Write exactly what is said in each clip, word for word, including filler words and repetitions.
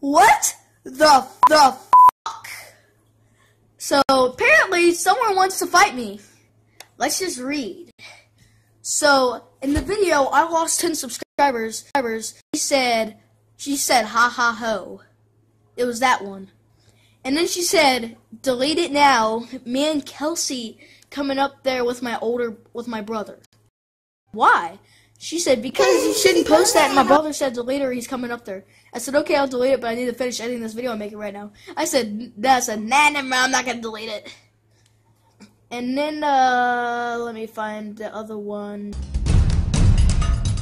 What the the fuck? So apparently someone wants to fight me. Let's just read. So in the video, I lost ten subscribers. She said, she said, ha ha ho. It was that one. And then she said, delete it now. Me and Kelsey coming up there with my older, with my brother. Why? She said, because you shouldn't post that. And my brother said, delete her, he's coming up there. I said, okay, I'll delete it, but I need to finish editing this video and make it right now. I said, that's a nah, nah, nah, I'm not going to delete it. And then, uh, let me find the other one.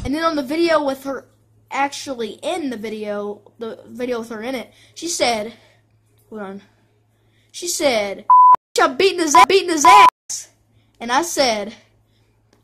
And then on the video with her, actually in the video, the video with her in it, she said, hold on. She said, I'm beating his ass, beating his ass. And I said,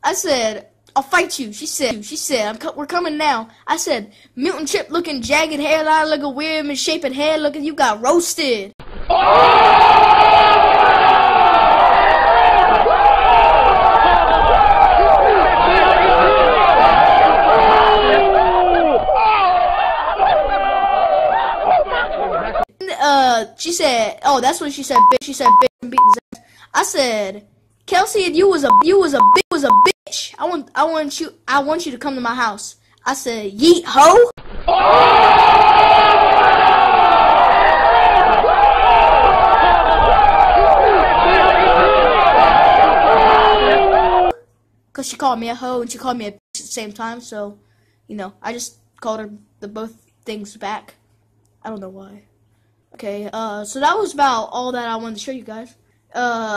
I said, I'll fight you. She said, she said, I'm co we're coming now. I said, mutant chip looking, jagged hairline looking, weird and shaped hair looking, you got roasted. Uh, she said, oh, that's what she said, bitch. She said, bitch, I'm beating his ass. I said, Kelsey, you was a, you was a, bitch, was a bitch. I want, I want you, I want you to come to my house. I said, yeet ho. Cause she called me a hoe and she called me a bitch at the same time, so, you know, I just called her the both things back. I don't know why. Okay, uh, so that was about all that I wanted to show you guys. Uh.